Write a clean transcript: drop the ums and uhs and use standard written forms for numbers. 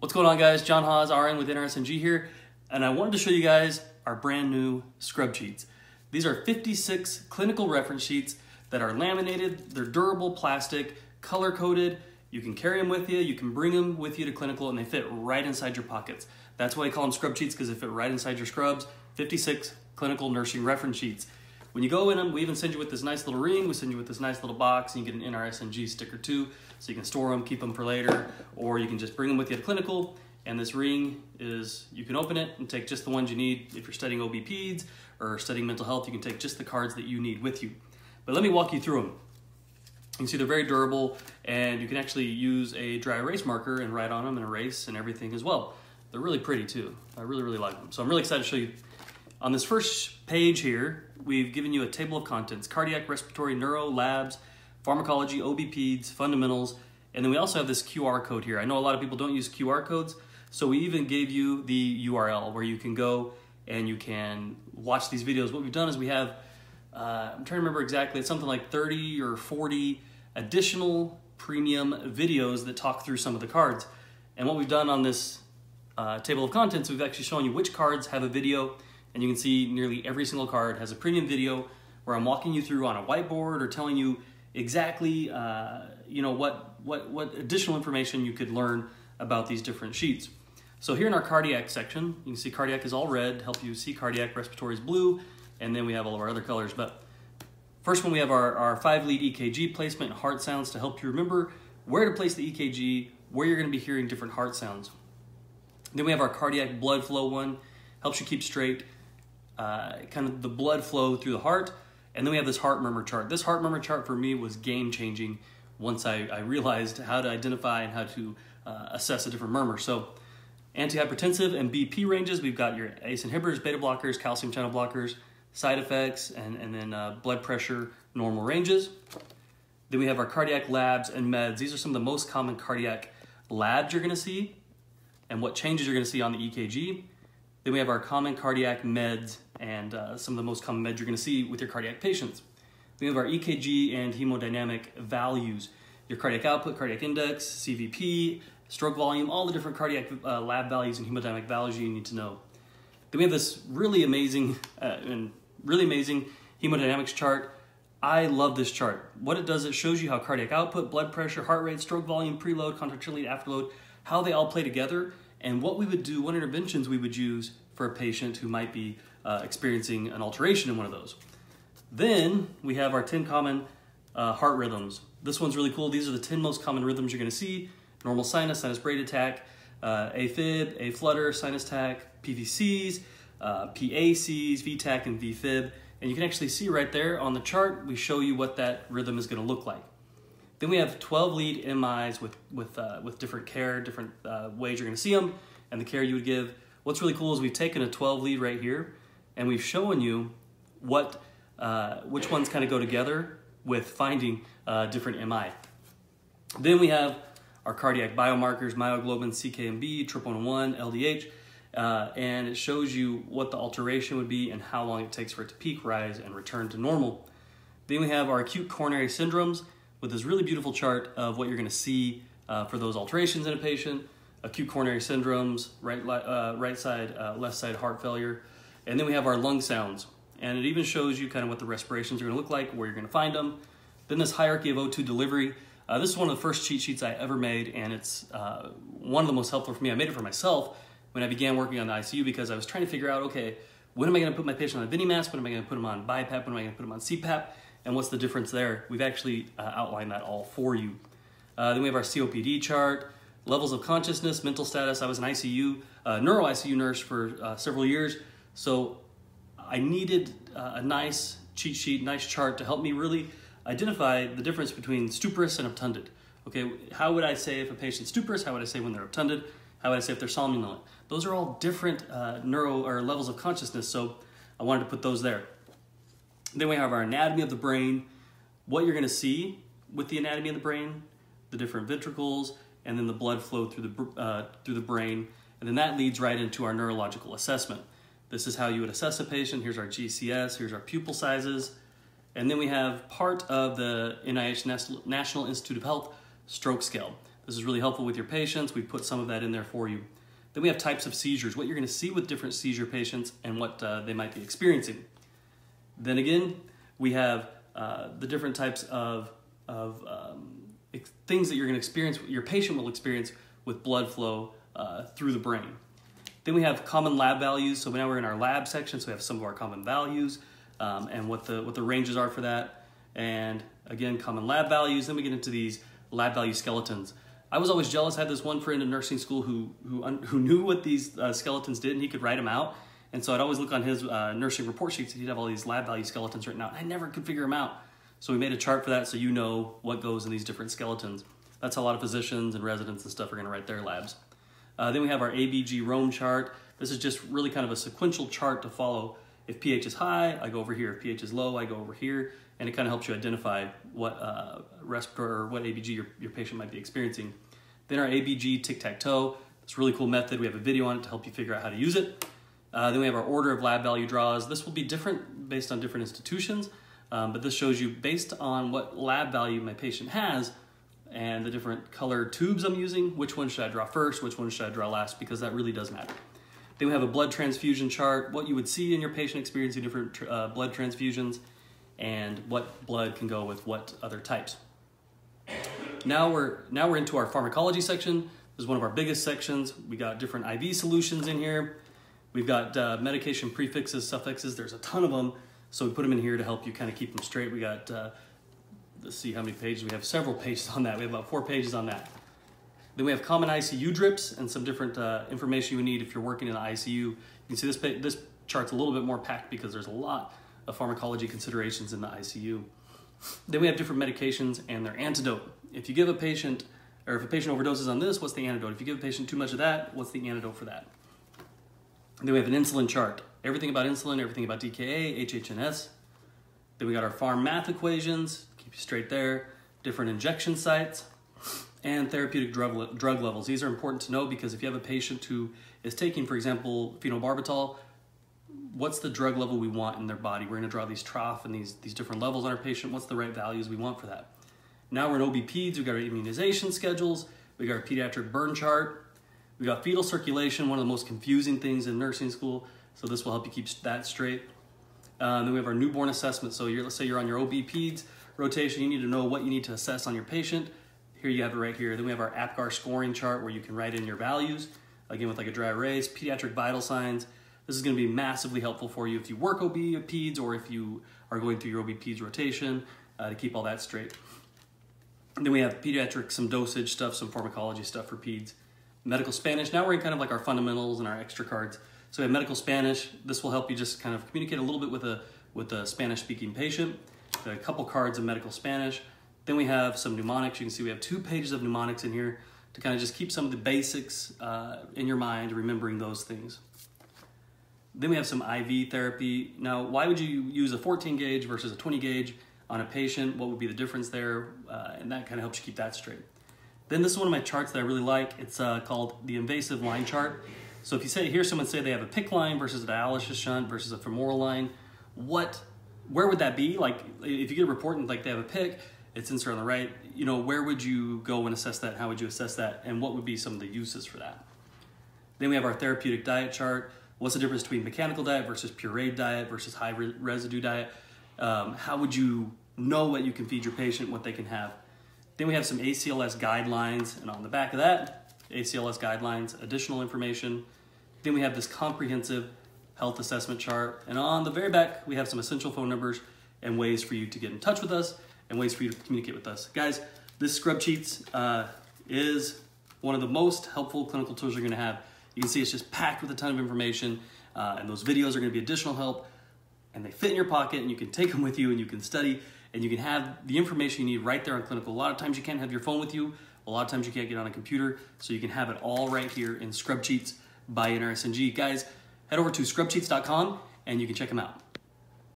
What's going on, guys? Jon Haws, RN with NRSNG here, and I wanted to show you guys our brand new scrub sheets. These are 56 clinical reference sheets that are laminated, they're durable plastic, color-coded. You can carry them with you, you can bring them with you to clinical, and they fit right inside your pockets. That's why I call them scrub sheets, because they fit right inside your scrubs. 56 clinical nursing reference sheets. When you go in them, we even send you with this nice little ring, we send you with this nice little box, and you get an NRSNG sticker too, so you can store them, keep them for later, or you can just bring them with you to clinical, and this ring is, you can open it and take just the ones you need. If you're studying OB-Peds or studying mental health, you can take just the cards that you need with you. But let me walk you through them. You can see they're very durable, and you can actually use a dry erase marker and write on them and erase and everything as well. They're really pretty too. I really, really like them. So I'm really excited to show you. On this first page here, we've given you a table of contents: cardiac, respiratory, neuro, labs, pharmacology, OB-Peds, fundamentals, and then we also have this QR code here. I know a lot of people don't use QR codes, so we even gave you the URL where you can go and you can watch these videos. What we've done is we have, I'm trying to remember exactly, it's something like 30 or 40 additional premium videos that talk through some of the cards. And what we've done on this table of contents, we've actually shown you which cards have a video. And you can see nearly every single card has a premium video where I'm walking you through on a whiteboard or telling you exactly what additional information you could learn about these different sheets. So here in our cardiac section, you can see cardiac is all red, help you see cardiac, respiratory is blue, and then we have all of our other colors. But first one, we have our 5-lead EKG placement and heart sounds to help you remember where to place the EKG, where you're going to be hearing different heart sounds. Then we have our cardiac blood flow one, helps you keep straight. Kind of the blood flow through the heart. And then we have this heart murmur chart. This heart murmur chart for me was game-changing once I realized how to identify and how to assess a different murmur. So antihypertensive and BP ranges, we've got your ACE inhibitors, beta blockers, calcium channel blockers, side effects, and then blood pressure normal ranges. Then we have our cardiac labs and meds. These are some of the most common cardiac labs you're gonna see and what changes you're gonna see on the EKG. Then we have our common cardiac meds and some of the most common meds you're going to see with your cardiac patients. We have our EKG and hemodynamic values, your cardiac output, cardiac index, CVP, stroke volume, all the different cardiac lab values and hemodynamic values you need to know. Then we have this really amazing hemodynamics chart. I love this chart. What it does, it shows you how cardiac output, blood pressure, heart rate, stroke volume, preload, contractility, afterload, how they all play together, and what we would do, what interventions we would use for a patient who might be experiencing an alteration in one of those. Then we have our 10 common heart rhythms. This one's really cool. These are the 10 most common rhythms you're gonna see: normal sinus, sinus braid attack, AFib, A-flutter, sinus attack, PVCs, PACs, VTAC, and VFib. And you can actually see right there on the chart, we show you what that rhythm is gonna look like. Then we have 12-lead MIs with different care, different ways you're gonna see them, and the care you would give. What's really cool is we've taken a 12-lead right here, and we've shown you what which ones kind of go together with finding different MI. Then we have our cardiac biomarkers, myoglobin, CKMB, TRPM1, LDH, and it shows you what the alteration would be and how long it takes for it to peak, rise, and return to normal. Then we have our acute coronary syndromes, with this really beautiful chart of what you're gonna see for those alterations in a patient, acute coronary syndromes, right side, left side heart failure. And then we have our lung sounds. And it even shows you kind of what the respirations are gonna look like, where you're gonna find them. Then this hierarchy of O2 delivery. This is one of the first cheat sheets I ever made, and it's one of the most helpful for me. I made it for myself when I began working on the ICU, because I was trying to figure out, okay, when am I gonna put my patient on a VNI mask? When am I gonna put them on BiPAP? When am I gonna put them on CPAP? And what's the difference there? We've actually outlined that all for you. Then we have our COPD chart, levels of consciousness, mental status. I was an ICU, neuro ICU nurse for several years, so I needed a nice cheat sheet, nice chart to help me really identify the difference between stuporous and obtunded. Okay, how would I say if a patient's stuporous? How would I say when they're obtunded? How would I say if they're somnolent? Those are all different neuro or levels of consciousness, so I wanted to put those there. Then we have our anatomy of the brain, what you're gonna see with the anatomy of the brain, the different ventricles, and then the blood flow through the brain. And then that leads right into our neurological assessment. This is how you would assess a patient. Here's our GCS, here's our pupil sizes. And then we have part of the NIH, National Institute of Health, stroke scale. This is really helpful with your patients. We've put some of that in there for you. Then we have types of seizures, what you're going to see with different seizure patients and what they might be experiencing. Then again, we have the different types of things that you're going to experience, your patient will experience with blood flow through the brain. Then we have common lab values. So now we're in our lab section, so we have some of our common values and what the ranges are for that. And again, common lab values. Then we get into these lab value skeletons. I was always jealous. I had this one friend in nursing school who knew what these skeletons did, and he could write them out. And so I'd always look on his nursing report sheets, and he'd have all these lab value skeletons written out. I never could figure them out. So we made a chart for that, so you know what goes in these different skeletons. That's how a lot of physicians and residents and stuff are going to write their labs. Then we have our ABG Rome chart. This is just really kind of a sequential chart to follow. If pH is high, I go over here. If pH is low, I go over here. And it kind of helps you identify what respiratory or what ABG your patient might be experiencing. Then our ABG tic-tac-toe. It's a really cool method. We have a video on it to help you figure out how to use it. Then we have our order of lab value draws. This will be different based on different institutions, but this shows you based on what lab value my patient has and the different color tubes I'm using, which one should I draw first, which one should I draw last, because that really does matter. Then we have a blood transfusion chart, what you would see in your patient experiencing different blood transfusions, and what blood can go with what other types. Now we're into our pharmacology section. This is one of our biggest sections. We got different IV solutions in here. We've got medication prefixes, suffixes. There's a ton of them, so we put them in here to help you kind of keep them straight. We got, let's see how many pages. We have several pages on that. We have about 4 pages on that. Then we have common ICU drips and some different information you need if you're working in the ICU. You can see this chart's a little bit more packed because there's a lot of pharmacology considerations in the ICU. Then we have different medications and their antidote. If you give a patient, or if a patient overdoses on this, what's the antidote? If you give a patient too much of that, what's the antidote for that? And then we have an insulin chart. Everything about insulin, everything about DKA, HHNS. Then we got our pharm math equations, keep you straight there, different injection sites, and therapeutic drug levels. These are important to know because if you have a patient who is taking, for example, phenobarbital, what's the drug level we want in their body? We're going to draw these trough and these different levels on our patient. What's the right values we want for that? Now we're in OB-Peds. We've got our immunization schedules. We've got our pediatric burn chart. We got fetal circulation, one of the most confusing things in nursing school. So this will help you keep that straight. Then we have our newborn assessment. So let's say you're on your OB-Peds rotation. You need to know what you need to assess on your patient. Here you have it right here. Then we have our APGAR scoring chart where you can write in your values. Again, with like a dry erase, pediatric vital signs. This is going to be massively helpful for you if you work OB-Peds or if you are going through your OB-Peds rotation to keep all that straight. And then we have pediatric, some dosage stuff, some pharmacology stuff for peds. Medical Spanish, now we're in kind of like our fundamentals and our extra cards. So we have medical Spanish. This will help you just kind of communicate a little bit with a Spanish-speaking patient. A couple cards of medical Spanish. Then we have some mnemonics. You can see we have 2 pages of mnemonics in here to kind of just keep some of the basics in your mind, remembering those things. Then we have some IV therapy. Now, why would you use a 14 gauge versus a 20 gauge on a patient? What would be the difference there? And that kind of helps you keep that straight. Then this is one of my charts that I really like. It's called the invasive line chart. So if you hear someone say they have a PICC line versus a dialysis shunt versus a femoral line, where would that be? Like if you get a report and like they have a PICC, it's inserted on the right, you know, where would you go and assess that? How would you assess that? And what would be some of the uses for that? Then we have our therapeutic diet chart. What's the difference between mechanical diet versus pureed diet versus high residue diet? How would you know what you can feed your patient, what they can have? Then we have some ACLS guidelines, and on the back of that, ACLS guidelines, additional information. Then we have this comprehensive health assessment chart, and on the very back, we have some essential phone numbers and ways for you to get in touch with us and ways for you to communicate with us. Guys, this scrubcheats is one of the most helpful clinical tools you're gonna have. You can see it's just packed with a ton of information, and those videos are gonna be additional help, and they fit in your pocket, and you can take them with you, and you can study, and you can have the information you need right there on clinical. A lot of times you can't have your phone with you. A lot of times you can't get on a computer. So you can have it all right here in Scrubcheats by NRSNG. Guys, head over to scrubcheats.com and you can check them out.